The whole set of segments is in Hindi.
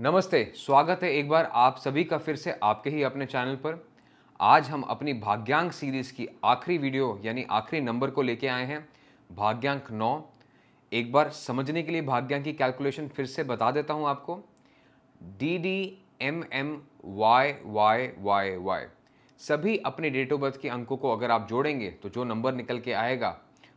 नमस्ते, स्वागत है एक बार आप सभी का फिर से आपके ही अपने चैनल पर। आज हम अपनी भाग्यांक सीरीज़ की आखिरी वीडियो यानी आखिरी नंबर को लेके आए हैं, भाग्यांक 9। एक बार समझने के लिए भाग्यांक की कैलकुलेशन फिर से बता देता हूं आपको। DD MM YY YY सभी अपने डेट ऑफ बर्थ के अंकों को अगर आप जोड़ेंगे तो जो नंबर निकल के आएगा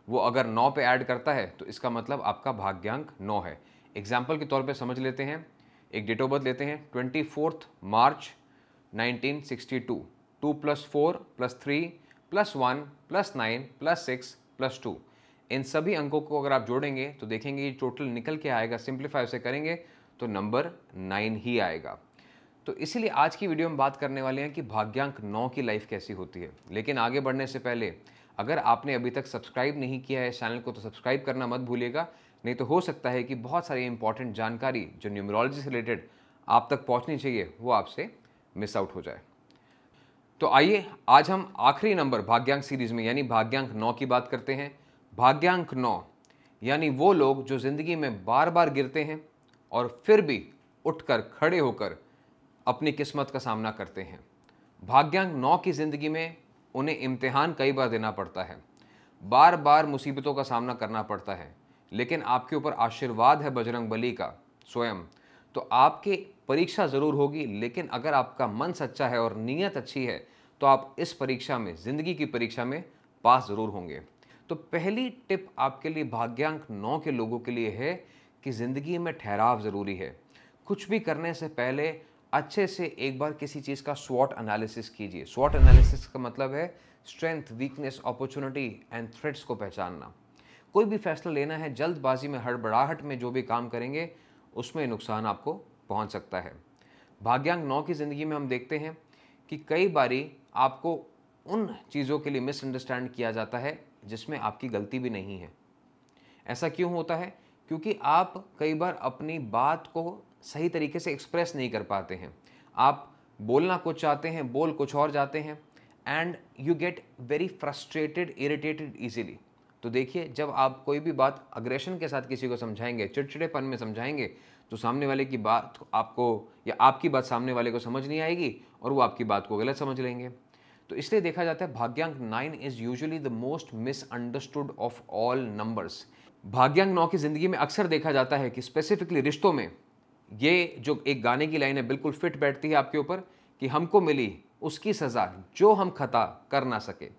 वो अगर 9 पे ऐड करता है तो इसका मतलब आपका भाग्यांक 9 है। एग्जाम्पल के तौर पे समझ लेते हैं, एक डेट ऑफ बर्थ लेते हैं 24 मार्च 1962। 2 + 4 + 3 + 1 + 9 + 6 + 2 इन सभी अंकों को अगर आप जोड़ेंगे तो देखेंगे ये टोटल निकल के आएगा, सिंप्लीफाई उसे करेंगे तो नंबर 9 ही आएगा। तो इसीलिए आज की वीडियो में बात करने वाले हैं कि भाग्यांक 9 की लाइफ कैसी होती है। लेकिन आगे बढ़ने से पहले अगर आपने अभी तक सब्सक्राइब नहीं किया है इस चैनल को तो सब्सक्राइब करना मत भूलिएगा, नहीं तो हो सकता है कि बहुत सारी इंपॉर्टेंट जानकारी जो न्यूमरोलॉजी से रिलेटेड आप तक पहुँचनी चाहिए वो आपसे मिस आउट हो जाए। तो आइए आज हम आखिरी नंबर भाग्यांक सीरीज़ में यानी भाग्यांक 9 की बात करते हैं। भाग्यांक 9 यानी वो लोग जो ज़िंदगी में बार बार गिरते हैं और फिर भी उठकर खड़े होकर अपनी किस्मत का सामना करते हैं। भाग्यांक 9 की ज़िंदगी में उन्हें इम्तिहान कई बार देना पड़ता है, बार बार मुसीबतों का सामना करना पड़ता है। लेकिन आपके ऊपर आशीर्वाद है बजरंगबली का स्वयं, तो आपकी परीक्षा ज़रूर होगी। लेकिन अगर आपका मन सच्चा है और नीयत अच्छी है तो आप इस परीक्षा में, ज़िंदगी की परीक्षा में पास ज़रूर होंगे। तो पहली टिप आपके लिए भाग्यांक 9 के लोगों के लिए है कि ज़िंदगी में ठहराव ज़रूरी है। कुछ भी करने से पहले अच्छे से एक बार किसी चीज़ का स्वॉट एनालिसिस कीजिए। स्वॉट एनालिसिस का मतलब है strength, weakness, opportunity and threats को पहचानना। कोई भी फैसला लेना है, जल्दबाजी में, हड़बड़ाहट में जो भी काम करेंगे उसमें नुकसान आपको पहुँच सकता है। भाग्यांक 9 की ज़िंदगी में हम देखते हैं कि कई बारी आपको उन चीज़ों के लिए मिसअंडरस्टैंड किया जाता है जिसमें आपकी गलती भी नहीं है। ऐसा क्यों होता है? क्योंकि आप कई बार अपनी बात को सही तरीके से एक्सप्रेस नहीं कर पाते हैं। आप बोलना कुछ चाहते हैं, बोल कुछ और जाते हैं and you get very frustrated, irritated easily. तो देखिए, जब आप कोई भी बात अग्रेशन के साथ किसी को समझाएंगे, चिड़चिड़ेपन में समझाएंगे तो सामने वाले की बात आपको या आपकी बात सामने वाले को समझ नहीं आएगी और वो आपकी बात को गलत समझ लेंगे। तो इसलिए देखा जाता है भाग्यांक 9 is usually the most misunderstood of all numbers. भाग्यांक 9 की ज़िंदगी में अक्सर देखा जाता है कि स्पेसिफिकली रिश्तों में ये जो एक गाने की लाइन है बिल्कुल फिट बैठती है आपके ऊपर कि हमको मिली उसकी सज़ा जो हम खता कर ना सके।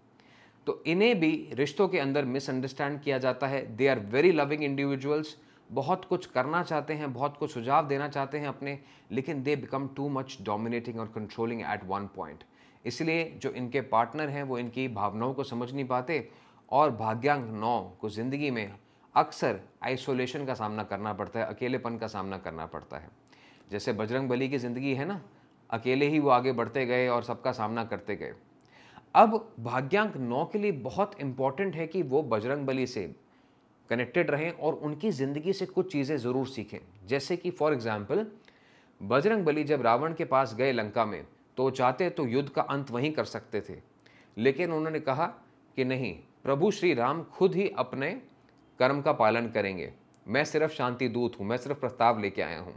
तो इन्हें भी रिश्तों के अंदर मिसअंडरस्टैंड किया जाता है। They are very loving individuals, बहुत कुछ करना चाहते हैं, बहुत कुछ सुझाव देना चाहते हैं अपने, लेकिन they become too much dominating और कंट्रोलिंग एट वन पॉइंट। इसलिए जो इनके पार्टनर हैं वो इनकी भावनाओं को समझ नहीं पाते और भाग्यांक 9 को ज़िंदगी में अक्सर आइसोलेशन का सामना करना पड़ता है, अकेलेपन का सामना करना पड़ता है। जैसे बजरंगबली की ज़िंदगी है ना, अकेले ही वो आगे बढ़ते गए और सबका सामना करते गए। अब भाग्यांक 9 के लिए बहुत इम्पॉर्टेंट है कि वो बजरंगबली से कनेक्टेड रहें और उनकी ज़िंदगी से कुछ चीज़ें ज़रूर सीखें। जैसे कि फॉर एग्ज़ाम्पल, बजरंगबली जब रावण के पास गए लंका में तो चाहते तो युद्ध का अंत वहीं कर सकते थे, लेकिन उन्होंने कहा कि नहीं, प्रभु श्री राम खुद ही अपने कर्म का पालन करेंगे, मैं सिर्फ शांति दूत हूँ, मैं सिर्फ प्रस्ताव लेके आया हूँ।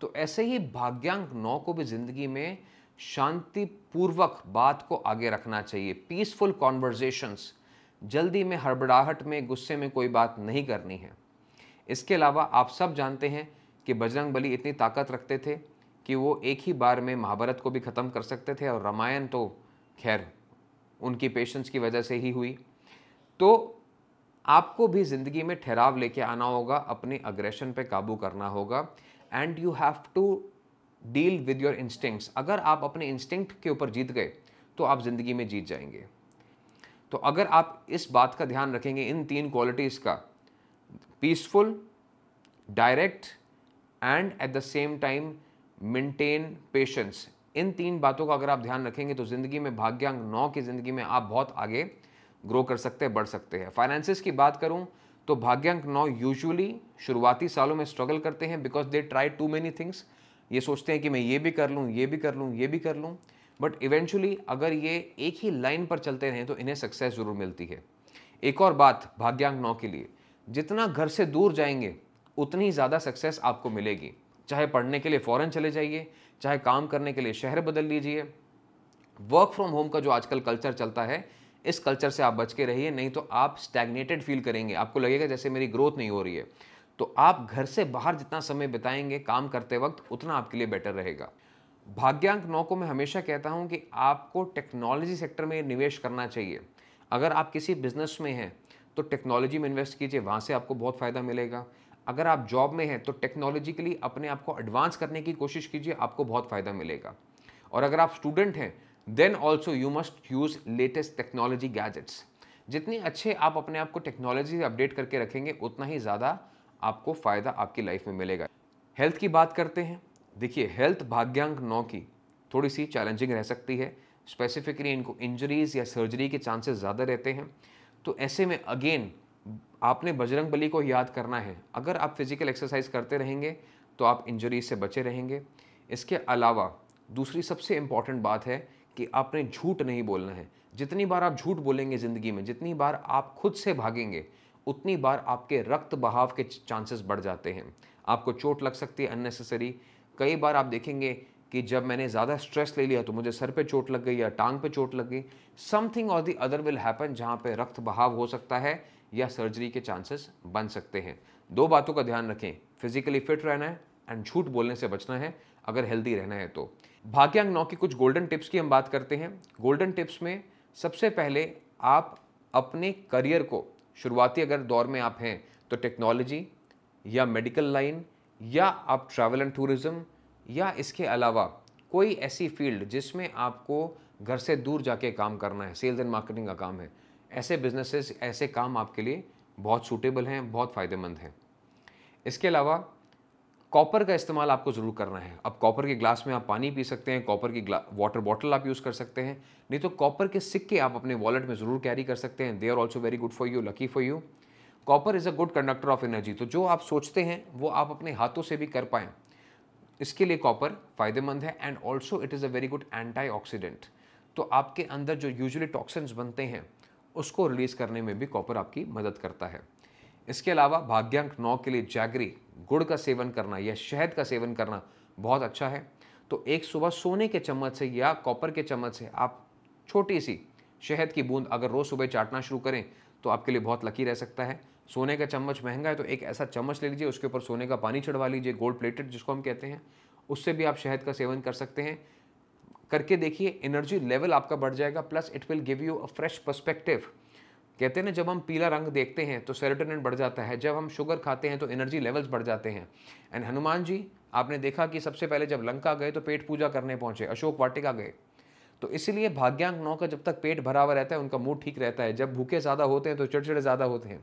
तो ऐसे ही भाग्यांक 9 को भी ज़िंदगी में शांतिपूर्वक बात को आगे रखना चाहिए। पीसफुल कॉन्वर्जेशंस, जल्दी में, हड़बड़ाहट में, गुस्से में कोई बात नहीं करनी है। इसके अलावा आप सब जानते हैं कि बजरंगबली इतनी ताकत रखते थे कि वो एक ही बार में महाभारत को भी ख़त्म कर सकते थे और रामायण तो खैर उनकी पेशेंस की वजह से ही हुई। तो आपको भी ज़िंदगी में ठहराव लेके आना होगा, अपने अग्रेशन पे काबू करना होगा and you have to deal with your instincts. अगर आप अपने इंस्टिंक्ट के ऊपर जीत गए तो आप ज़िंदगी में जीत जाएंगे। तो अगर आप इस बात का ध्यान रखेंगे, इन 3 क्वालिटीज़ का, peaceful, direct and at the same time maintain patience, इन 3 बातों का अगर आप ध्यान रखेंगे तो ज़िंदगी में, भाग्यांक 9 की ज़िंदगी में आप बहुत आगे ग्रो कर सकते हैं, बढ़ सकते हैं। फाइनेंसेस की बात करूं तो भाग्यांक 9 यूजुअली शुरुआती सालों में स्ट्रगल करते हैं because they try to many things. ये सोचते हैं कि मैं ये भी कर लूँ, ये भी कर लूँ, ये भी कर लूँ, बट इवेंचुअली अगर ये एक ही लाइन पर चलते रहें तो इन्हें सक्सेस ज़रूर मिलती है। एक और बात भाग्यांक 9 के लिए, जितना घर से दूर जाएंगे उतनी ज़्यादा सक्सेस आपको मिलेगी। चाहे पढ़ने के लिए फ़ॉरेन चले जाइए, चाहे काम करने के लिए शहर बदल लीजिए। वर्क फ्रॉम होम का जो आजकल कल्चर चलता है, इस कल्चर से आप बच के रहिए, नहीं तो आप स्टैग्नेटेड फील करेंगे, आपको लगेगा जैसे मेरी ग्रोथ नहीं हो रही है। तो आप घर से बाहर जितना समय बिताएंगे काम करते वक्त, उतना आपके लिए बेटर रहेगा। भाग्यांक 9 को मैं हमेशा कहता हूं कि आपको टेक्नोलॉजी सेक्टर में निवेश करना चाहिए। अगर आप किसी बिजनेस में हैं तो टेक्नोलॉजी में इन्वेस्ट कीजिए, वहाँ से आपको बहुत फ़ायदा मिलेगा। अगर आप जॉब में हैं तो टेक्नोलॉजिकली अपने आप को एडवांस करने की कोशिश कीजिए, आपको बहुत फ़ायदा मिलेगा। और अगर आप स्टूडेंट हैं, then also you must use latest technology gadgets. जितने अच्छे आप अपने आप को टेक्नोलॉजी से अपडेट करके रखेंगे, उतना ही ज़्यादा आपको फ़ायदा आपकी लाइफ में मिलेगा। हेल्थ की बात करते हैं। देखिए, हेल्थ भाग्यांक 9 की थोड़ी सी चैलेंजिंग रह सकती है, स्पेसिफिकली इनको इंजरीज़ या सर्जरी के चांसेस ज़्यादा रहते हैं। तो ऐसे में अगेन आपने बजरंगबली को याद करना है। अगर आप फिजिकल एक्सरसाइज करते रहेंगे तो आप इंजरीज से बचे रहेंगे। इसके अलावा दूसरी सबसे इम्पॉर्टेंट बात है कि आपने झूठ नहीं बोलना है। जितनी बार आप झूठ बोलेंगे ज़िंदगी में, जितनी बार आप खुद से भागेंगे, उतनी बार आपके रक्त बहाव के चांसेस बढ़ जाते हैं, आपको चोट लग सकती है अननेसेसरी। कई बार आप देखेंगे कि जब मैंने ज़्यादा स्ट्रेस ले लिया तो मुझे सर पे चोट लग गई या टांग पे चोट लग गई। समथिंग और दी अदर विल हैपन, जहाँ पे रक्त बहाव हो सकता है या सर्जरी के चांसेस बन सकते हैं। दो बातों का ध्यान रखें, फिजिकली फिट रहना है एंड झूठ बोलने से बचना है अगर हेल्दी रहना है तो। भाग्यांक 9 की कुछ गोल्डन टिप्स की हम बात करते हैं। गोल्डन टिप्स में सबसे पहले आप अपने करियर को, शुरुआती अगर दौर में आप हैं तो टेक्नोलॉजी या मेडिकल लाइन, या आप ट्रैवल एंड टूरिज़्म, या इसके अलावा कोई ऐसी फील्ड जिसमें आपको घर से दूर जाके काम करना है, सेल्स एंड मार्केटिंग का काम है, ऐसे बिजनेसेस, ऐसे काम आपके लिए बहुत सूटेबल हैं, बहुत फ़ायदेमंद हैं। इसके अलावा कॉपर का इस्तेमाल आपको ज़रूर करना है। अब कॉपर के ग्लास में आप पानी पी सकते हैं, कॉपर की वाटर बॉटल आप यूज़ कर सकते हैं, नहीं तो कॉपर के सिक्के आप अपने वॉलेट में ज़रूर कैरी कर सकते हैं। They are also very good for you, lucky for you. Copper is a good conductor of energy, तो जो आप सोचते हैं वो आप अपने हाथों से भी कर पाएँ, इसके लिए कॉपर फ़ायदेमंद है। And also it is a very good antioxidant, तो आपके अंदर जो यूजुअली टॉक्सिन्स बनते हैं उसको रिलीज़ करने में भी कॉपर आपकी मदद करता है। इसके अलावा भाग्यांक 9 के लिए जैगरी, गुड़ का सेवन करना या शहद का सेवन करना बहुत अच्छा है। तो एक सुबह सोने के चम्मच से या कॉपर के चम्मच से आप छोटी सी शहद की बूंद अगर रोज़ सुबह चाटना शुरू करें तो आपके लिए बहुत लकी रह सकता है। सोने का चम्मच महंगा है तो एक ऐसा चम्मच ले लीजिए, उसके ऊपर सोने का पानी चढ़वा लीजिए, गोल्ड प्लेटेड जिसको हम कहते हैं, उससे भी आप शहद का सेवन कर सकते हैं। करके देखिए, एनर्जी लेवल आपका बढ़ जाएगा, plus it will give you a fresh perspective. कहते हैं ना, जब हम पीला रंग देखते हैं तो सेरोटोनिन बढ़ जाता है, जब हम शुगर खाते हैं तो एनर्जी लेवल्स बढ़ जाते हैं। एंड हनुमान जी, आपने देखा कि सबसे पहले जब लंका गए तो पेट पूजा करने पहुँचे, अशोक वाटिका गए। तो इसीलिए भाग्यांक 9 का जब तक पेट भरा हुआ रहता है उनका मूड ठीक रहता है, जब भूखे ज़्यादा होते हैं तो चिड़चिड़े ज़्यादा होते हैं।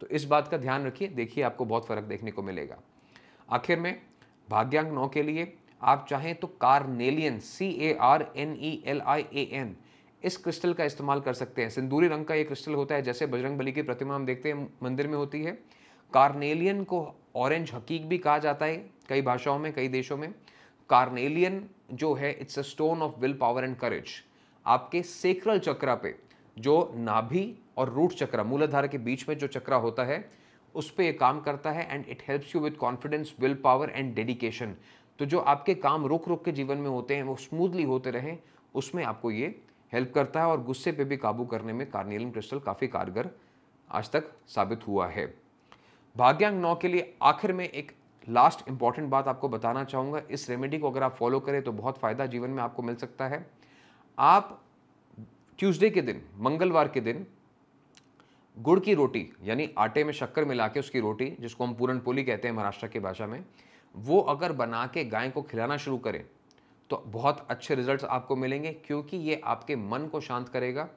तो इस बात का ध्यान रखिए, देखिए आपको बहुत फ़र्क देखने को मिलेगा। आखिर में भाग्यांक 9 के लिए आप चाहें तो कार्नेलियन, CARNELIAN, इस क्रिस्टल का इस्तेमाल कर सकते हैं। सिंदूरी रंग का ये क्रिस्टल होता है, जैसे बजरंगबली की प्रतिमा हम देखते हैं मंदिर में होती है। कार्नेलियन को ऑरेंज हकीक भी कहा जाता है कई भाषाओं में, कई देशों में। कार्नेलियन जो है, it's a stone of will power and courage. आपके सेक्रल चक्रा पे, जो नाभि और रूट चक्रा, मूलाधार के बीच में जो चक्रा होता है, उस पे ये काम करता है। And it helps you with confidence, will power and dedication. तो जो आपके काम रुक रुक के जीवन में होते हैं वो स्मूथली होते रहें, उसमें आपको ये हेल्प करता है। और गुस्से पे भी काबू करने में कार्नेलियन क्रिस्टल काफ़ी कारगर आज तक साबित हुआ है। भाग्यांक 9 के लिए आखिर में एक लास्ट इंपॉर्टेंट बात आपको बताना चाहूँगा। इस रेमेडी को अगर आप फॉलो करें तो बहुत फ़ायदा जीवन में आपको मिल सकता है। आप ट्यूसडे के दिन, मंगलवार के दिन, गुड़ की रोटी, यानी आटे में शक्कर मिला के उसकी रोटी, जिसको हम पूरन पोली कहते हैं महाराष्ट्र की भाषा में, वो अगर बना के गाय को खिलाना शुरू करें तो बहुत अच्छे रिजल्ट्स आपको मिलेंगे, क्योंकि ये आपके मन को शांत करेगा।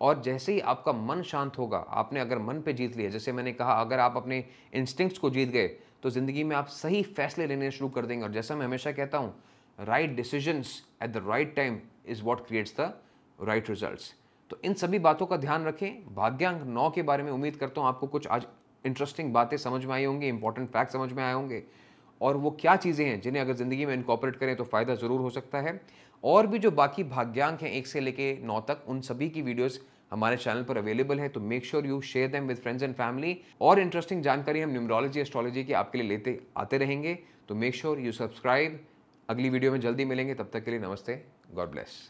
और जैसे ही आपका मन शांत होगा, आपने अगर मन पे जीत लिया, जैसे मैंने कहा, अगर आप अपने इंस्टिंक्ट्स को जीत गए तो ज़िंदगी में आप सही फैसले लेने शुरू कर देंगे। और जैसा मैं हमेशा कहता हूँ, right decisions at the right time is what creates the right results. तो इन सभी बातों का ध्यान रखें। भाग्यांक 9 के बारे में उम्मीद करता हूँ आपको कुछ आज इंटरेस्टिंग बातें समझ में आई होंगी, इंपॉर्टेंट फैक्ट समझ में आए होंगे, और वो क्या चीज़ें हैं जिन्हें अगर ज़िंदगी में इनकॉर्पोरेट करें तो फ़ायदा ज़रूर हो सकता है। और भी जो बाकी भाग्यांक हैं 1 से लेके 9 तक, उन सभी की वीडियोस हमारे चैनल पर अवेलेबल है। तो make sure you share them with friends and family. और इंटरेस्टिंग जानकारी हम न्यूमरोलॉजी, एस्ट्रोलॉजी की आपके लिए लेते आते रहेंगे। तो मेक श्योर यू सब्सक्राइब। अगली वीडियो में जल्दी मिलेंगे, तब तक के लिए नमस्ते, गॉड ब्लेस।